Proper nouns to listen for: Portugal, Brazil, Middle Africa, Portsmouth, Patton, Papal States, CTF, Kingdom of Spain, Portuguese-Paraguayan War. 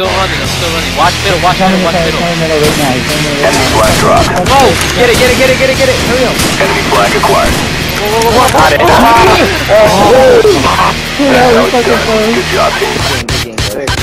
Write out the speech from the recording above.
still running, I'm still running. Watch middle, watch middle, watch middle. Enemy flag drop. Oh, get it. Hurry up. Enemy flag acquired. Got it. Oh, good job, team.